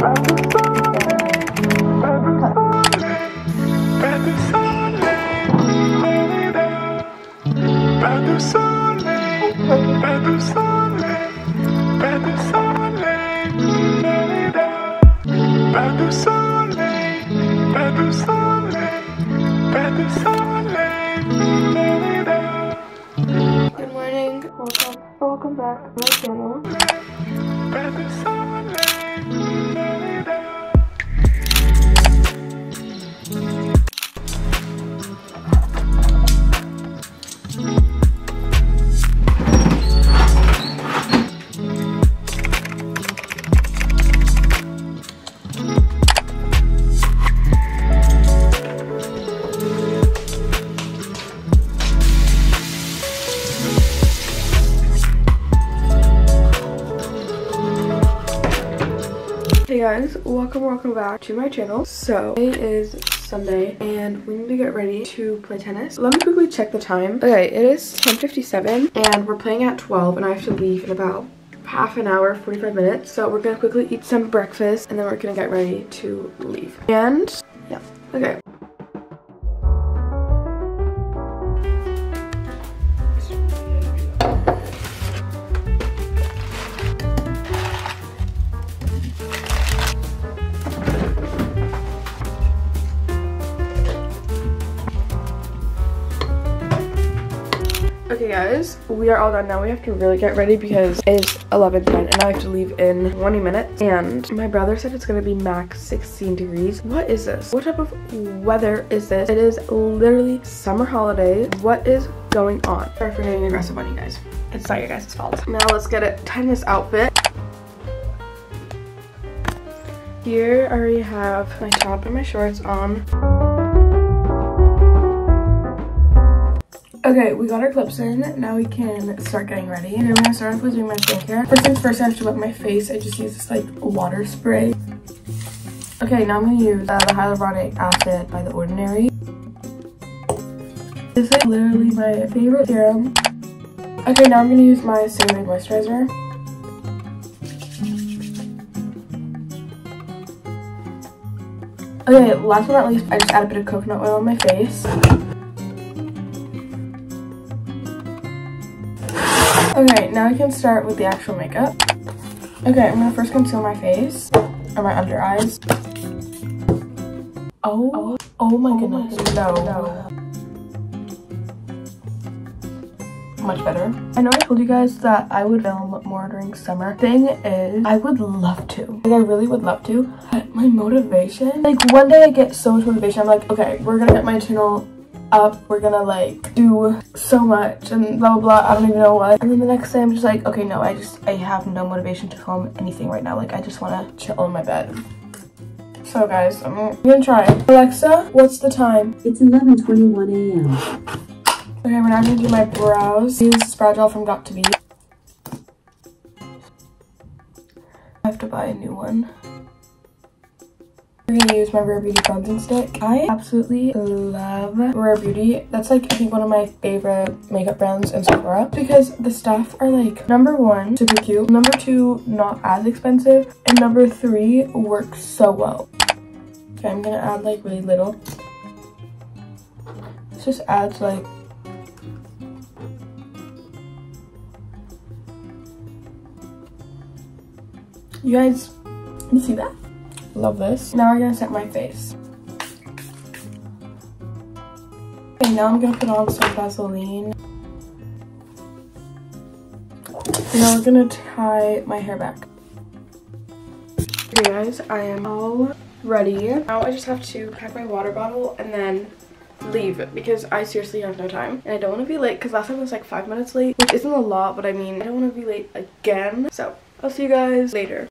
Good morning, welcome back to my channel. Guys, welcome back to my channel. So today is Sunday and we need to get ready to play tennis. Let me quickly check the time. Okay, it is 10:57 and we're playing at 12 and I have to leave in about half an hour, 45 minutes. So we're gonna quickly eat some breakfast and then we're gonna get ready to leave. And yeah, okay. Okay guys, we are all done now. We have to really get ready because it's 11:10 and I have to leave in 20 minutes. And my brother said it's gonna be max 16 degrees. What is this? What type of weather is this? It is literally summer holidays. What is going on? Sorry for getting aggressive on you guys. It's not your guys' fault. Now let's get a tennis outfit. Here I already have my top and my shorts on. Okay, we got our clips in. Now we can start getting ready. And I'm gonna start off with doing my skincare. First things first, I have to wet my face. I just use this like water spray. Okay, now I'm gonna use the hyaluronic acid by The Ordinary. This is like literally my favorite serum. Okay, now I'm gonna use my Sephora moisturizer. Okay, last but not least, I just add a bit of coconut oil on my face. Okay, now we can start with the actual makeup. Okay, I'm gonna first conceal my face, or my under eyes. Oh my goodness, no. Much better. I know I told you guys that I would film more during summer. Thing is, I would love to. Like, I really would love to. But my motivation, like one day I get so much motivation, I'm like, okay, we're gonna get my channel up, we're gonna like do so much and blah blah blah, I don't even know what, and then the next day I'm just like, okay, no, I have no motivation to film anything right now. Like I just want to chill in my bed. So guys, I'm gonna try. Alexa, what's the time? It's 11:21 a.m. Okay, we're now gonna do my brows. Use this brow gel from Got2b. I have to buy a new one. I'm gonna use my Rare Beauty bronzing stick. I absolutely love Rare Beauty. That's like I think one of my favorite makeup brands in Sephora because the stuff are like number one, super cute, number two, not as expensive, and number three, works so well. Okay, I'm gonna add like really little. This just adds like you guys can see that. Love this. Now we're gonna set my face. Okay, now I'm gonna put on some Vaseline. Now we're gonna tie my hair back. Okay guys, I am all ready. Now I just have to pack my water bottle and then leave because I seriously have no time and I don't want to be late because last time I was like 5 minutes late, which isn't a lot, but I mean I don't want to be late again. So I'll see you guys later.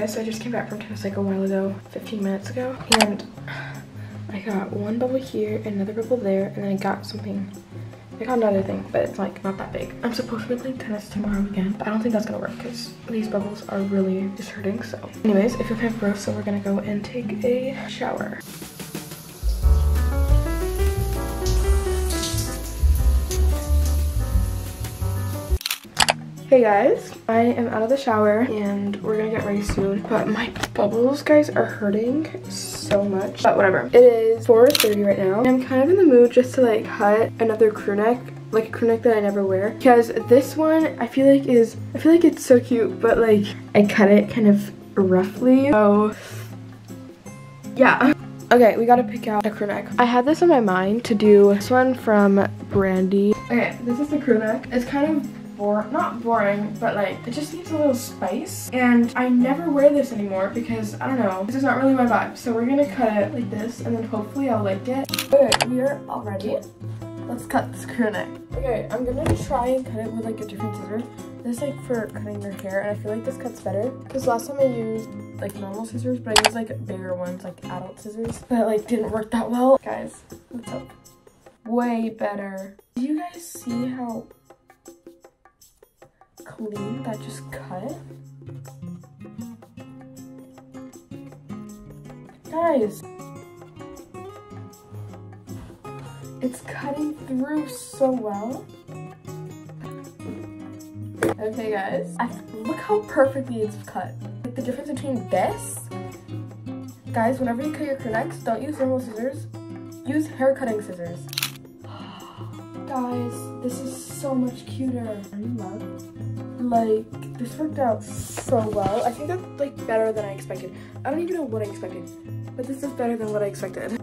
guys, so I just came back from tennis like a while ago, 15 minutes ago, and I got one bubble here, another bubble there, and then I got something. I got another thing, but it's like not that big. I'm supposed to be playing tennis tomorrow again, but I don't think that's gonna work because these bubbles are really just hurting. So anyways, I feel kind of gross, so we're gonna go and take a shower. Hey guys, I am out of the shower and we're gonna get ready soon, but my bubbles, guys, are hurting so much, but whatever. It is 4:30 right now. I'm kind of in the mood just to like cut another crew neck, like a crew neck that I never wear, because this one I feel like it's so cute, but like I cut it kind of roughly, so yeah. Okay, we gotta pick out a crew neck. I had this in my mind to do this one from Brandy. Okay, this is the crew neck. It's kind of not boring, but like it just needs a little spice, and I never wear this anymore because I don't know, this is not really my vibe. So we're gonna cut it like this, and then hopefully I'll like it. Okay, we are all ready. Let's cut this crew neck. Okay, I'm gonna try and cut it with like a different scissor. This is like for cutting your hair, and I feel like this cuts better because last time I used like normal scissors, but I used like bigger ones, like adult scissors, but it like didn't work that well. Guys, let's hope. Way better. Do you guys see how clean that just cut? Guys, it's cutting through so well. Okay guys, look how perfectly it's cut. Like the difference between this, guys, whenever you cut your crew necks, don't use normal scissors, use hair cutting scissors. Guys, this is so much cuter. I'm in love. Like, this worked out so well. I think that's like better than I expected. I don't even know what I expected, but this is better than what I expected.